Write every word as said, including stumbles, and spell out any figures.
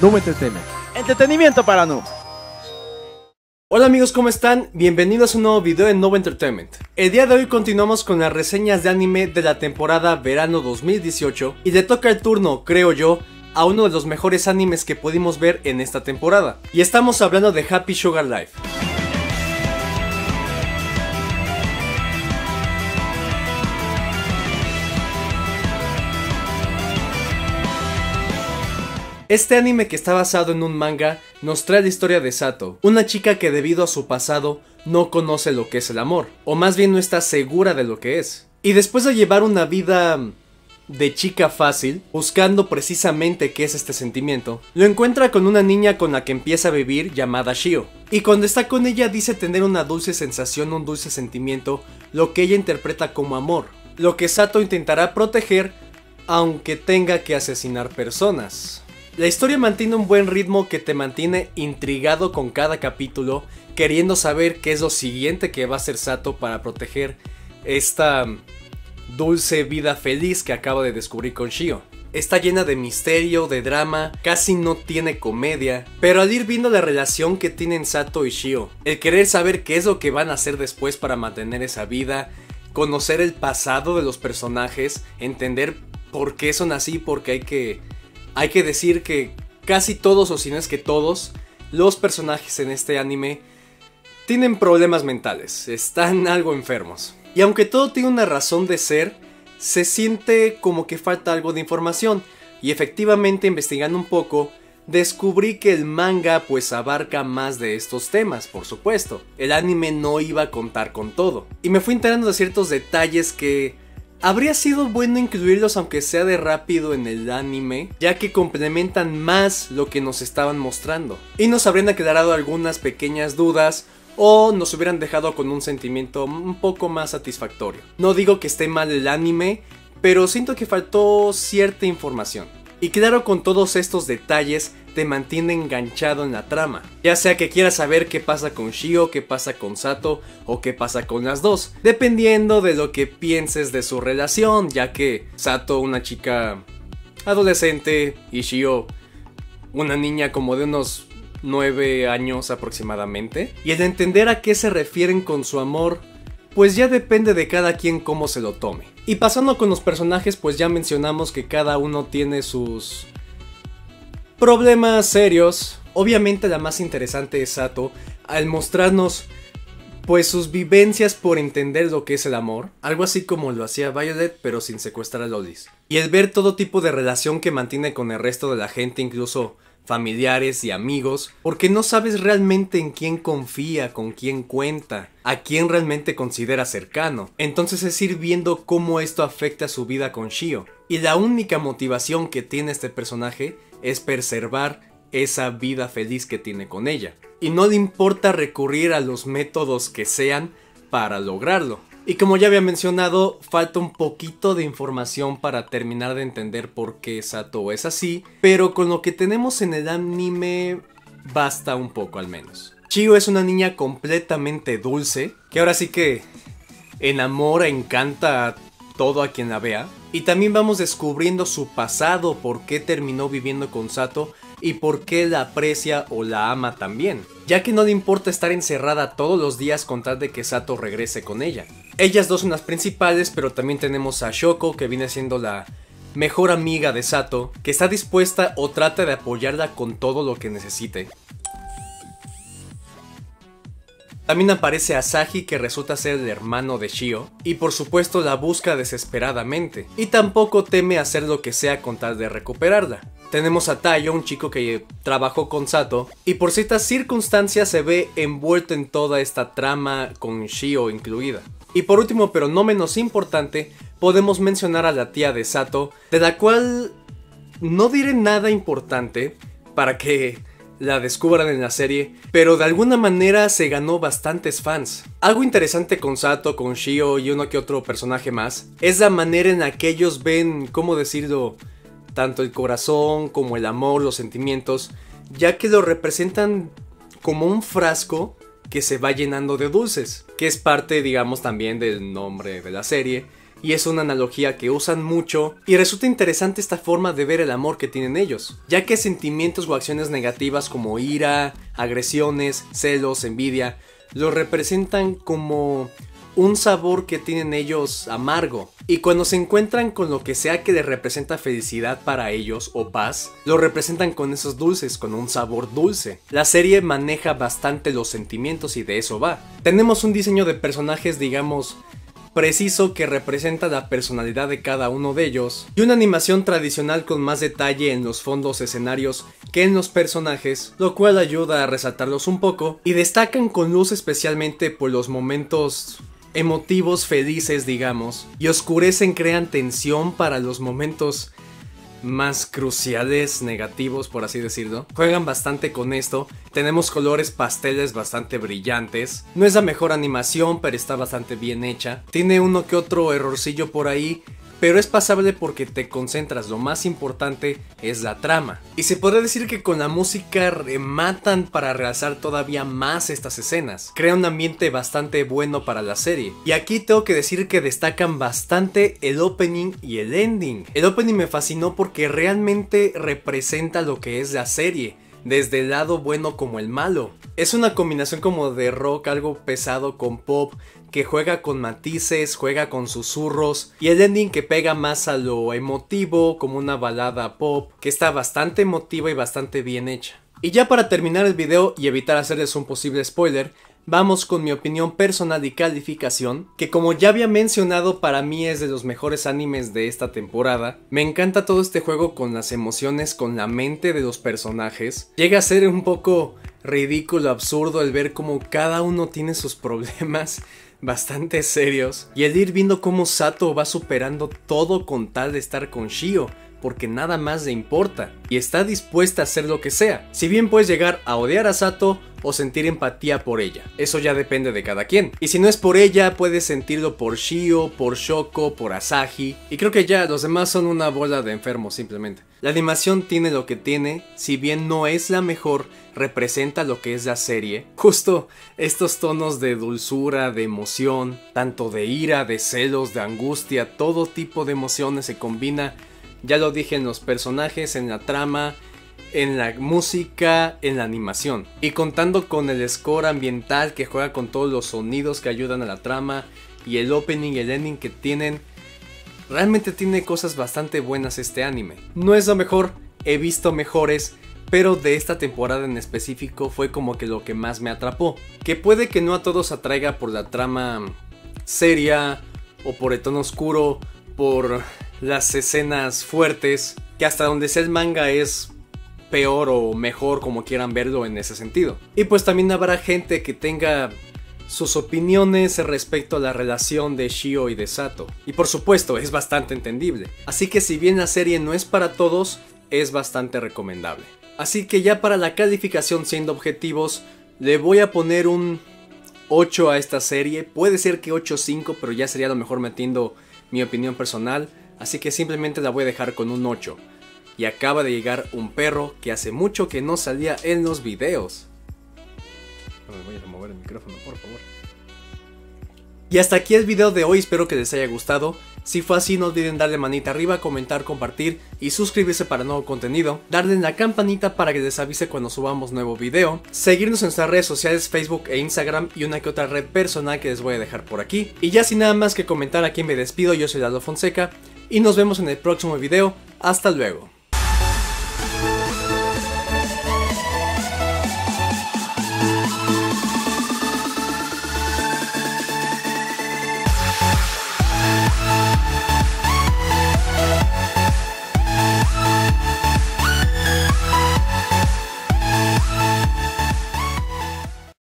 Noob Entertainment. Entretenimiento para Noob. Hola amigos, ¿cómo están? Bienvenidos a un nuevo video de Noob Entertainment. El día de hoy continuamos con las reseñas de anime de la temporada verano dos mil dieciocho y le toca el turno, creo yo, a uno de los mejores animes que pudimos ver en esta temporada. Y estamos hablando de Happy Sugar Life. Este anime, que está basado en un manga, nos trae la historia de Sato, una chica que debido a su pasado no conoce lo que es el amor, o más bien no está segura de lo que es. Y después de llevar una vida de chica fácil, buscando precisamente qué es este sentimiento, lo encuentra con una niña con la que empieza a vivir llamada Shio. Y cuando está con ella dice tener una dulce sensación, un dulce sentimiento, lo que ella interpreta como amor, lo que Sato intentará proteger aunque tenga que asesinar personas. La historia mantiene un buen ritmo que te mantiene intrigado con cada capítulo, queriendo saber qué es lo siguiente que va a hacer Sato para proteger esta dulce vida feliz que acaba de descubrir con Shio. Está llena de misterio, de drama, casi no tiene comedia, pero al ir viendo la relación que tienen Sato y Shio, el querer saber qué es lo que van a hacer después para mantener esa vida, conocer el pasado de los personajes, entender por qué son así, porque hay que... Hay que decir que casi todos, o si no es que todos, los personajes en este anime tienen problemas mentales, están algo enfermos. Y aunque todo tiene una razón de ser, se siente como que falta algo de información. Y efectivamente, investigando un poco, descubrí que el manga pues abarca más de estos temas, por supuesto. El anime no iba a contar con todo. Y me fui enterando de ciertos detalles que... habría sido bueno incluirlos aunque sea de rápido en el anime, ya que complementan más lo que nos estaban mostrando. Y nos habrían aclarado algunas pequeñas dudas o nos hubieran dejado con un sentimiento un poco más satisfactorio. No digo que esté mal el anime, pero siento que faltó cierta información. Y claro, con todos estos detalles te mantiene enganchado en la trama. Ya sea que quieras saber qué pasa con Shio, qué pasa con Sato o qué pasa con las dos, dependiendo de lo que pienses de su relación, ya que Sato, una chica adolescente, y Shio, una niña como de unos nueve años aproximadamente. Y el entender a qué se refieren con su amor, pues ya depende de cada quien cómo se lo tome. Y pasando con los personajes, pues ya mencionamos que cada uno tiene sus... problemas serios. Obviamente la más interesante es Sato, al mostrarnos pues sus vivencias por entender lo que es el amor, algo así como lo hacía Violet pero sin secuestrar a lolis, y el ver todo tipo de relación que mantiene con el resto de la gente, incluso familiares y amigos, porque no sabes realmente en quién confía, con quién cuenta, a quién realmente considera cercano. Entonces es ir viendo cómo esto afecta su vida con Shio, y la única motivación que tiene este personaje es preservar esa vida feliz que tiene con ella. Y no le importa recurrir a los métodos que sean para lograrlo. Y como ya había mencionado, falta un poquito de información para terminar de entender por qué Sato es así, pero con lo que tenemos en el anime basta un poco al menos. Chiyo es una niña completamente dulce, que ahora sí que enamora, encanta a todo a quien la vea. Y también vamos descubriendo su pasado, por qué terminó viviendo con Sato y por qué la aprecia o la ama también, ya que no le importa estar encerrada todos los días con tal de que Sato regrese con ella. Ellas dos son las principales, pero también tenemos a Shoko, que viene siendo la mejor amiga de Sato, que está dispuesta o trata de apoyarla con todo lo que necesite. También aparece Asahi, que resulta ser el hermano de Shio, y por supuesto la busca desesperadamente, y tampoco teme hacer lo que sea con tal de recuperarla. Tenemos a Taiyo, un chico que trabajó con Sato, y por ciertas circunstancias se ve envuelto en toda esta trama con Shio incluida. Y por último, pero no menos importante, podemos mencionar a la tía de Sato, de la cual no diré nada importante para que la descubran en la serie, pero de alguna manera se ganó bastantes fans. Algo interesante con Sato, con Shio y uno que otro personaje más, es la manera en la que ellos ven, ¿cómo decirlo?, tanto el corazón como el amor, los sentimientos, ya que lo representan como un frasco que se va llenando de dulces, que es parte, digamos, también del nombre de la serie, y es una analogía que usan mucho, y resulta interesante esta forma de ver el amor que tienen ellos, ya que sentimientos o acciones negativas como ira, agresiones, celos, envidia, lo representan como un sabor que tienen ellos amargo, y cuando se encuentran con lo que sea que les representa felicidad para ellos o paz, lo representan con esos dulces, con un sabor dulce. La serie maneja bastante los sentimientos y de eso va. Tenemos un diseño de personajes, digamos, preciso que representa la personalidad de cada uno de ellos, y una animación tradicional con más detalle en los fondos escenarios que en los personajes, lo cual ayuda a resaltarlos un poco, y destacan con luz especialmente por los momentos emotivos felices, digamos, y oscurecen, crean tensión para los momentos más cruciales, negativos, por así decirlo. Juegan bastante con esto. Tenemos colores pasteles bastante brillantes. No es la mejor animación, pero está bastante bien hecha. Tiene uno que otro errorcillo por ahí, pero es pasable porque te concentras. Lo más importante es la trama. Y se podría decir que con la música rematan para realzar todavía más estas escenas. Crea un ambiente bastante bueno para la serie. Y aquí tengo que decir que destacan bastante el opening y el ending. El opening me fascinó porque realmente representa lo que es la serie, desde el lado bueno como el malo. Es una combinación como de rock, algo pesado con pop, que juega con matices, juega con susurros, y el ending que pega más a lo emotivo, como una balada pop, que está bastante emotiva y bastante bien hecha. Y ya para terminar el video y evitar hacerles un posible spoiler, vamos con mi opinión personal y calificación, que como ya había mencionado, para mí es de los mejores animes de esta temporada. Me encanta todo este juego con las emociones, con la mente de los personajes. Llega a ser un poco ridículo, absurdo el ver cómo cada uno tiene sus problemas bastante serios, y el ir viendo cómo Sato va superando todo con tal de estar con Shio, porque nada más le importa, y está dispuesta a hacer lo que sea. Si bien puedes llegar a odiar a Sato o sentir empatía por ella, eso ya depende de cada quien. Y si no es por ella, puedes sentirlo por Shio, por Shoko, por Asahi, y creo que ya los demás son una bola de enfermos simplemente. La animación tiene lo que tiene, si bien no es la mejor, representa lo que es la serie. Justo estos tonos de dulzura, de emoción, tanto de ira, de celos, de angustia, todo tipo de emociones se combina. Ya lo dije, en los personajes, en la trama, en la música, en la animación. Y contando con el score ambiental que juega con todos los sonidos que ayudan a la trama, y el opening y el ending que tienen, realmente tiene cosas bastante buenas este anime. No es lo mejor, he visto mejores, pero de esta temporada en específico fue como que lo que más me atrapó. Que puede que no a todos atraiga por la trama seria, o por el tono oscuro, por las escenas fuertes, que hasta donde sea el manga es peor o mejor, como quieran verlo en ese sentido. Y pues también habrá gente que tenga sus opiniones respecto a la relación de Shio y de Sato, y por supuesto es bastante entendible. Así que si bien la serie no es para todos, es bastante recomendable. Así que ya para la calificación, siendo objetivos, le voy a poner un ocho a esta serie. Puede ser que ocho punto cinco, pero ya sería a lo mejor metiendo mi opinión personal. Así que simplemente la voy a dejar con un ocho. Y acaba de llegar un perro que hace mucho que no salía en los videos. No me voy a mover el micrófono, por favor. Y hasta aquí el video de hoy, espero que les haya gustado. Si fue así, no olviden darle manita arriba, comentar, compartir y suscribirse para nuevo contenido. Darle en la campanita para que les avise cuando subamos nuevo video. Seguirnos en nuestras redes sociales, Facebook e Instagram, y una que otra red personal que les voy a dejar por aquí. Y ya sin nada más que comentar, aquí me despido. Yo soy Lalo Fonseca y nos vemos en el próximo video. Hasta luego.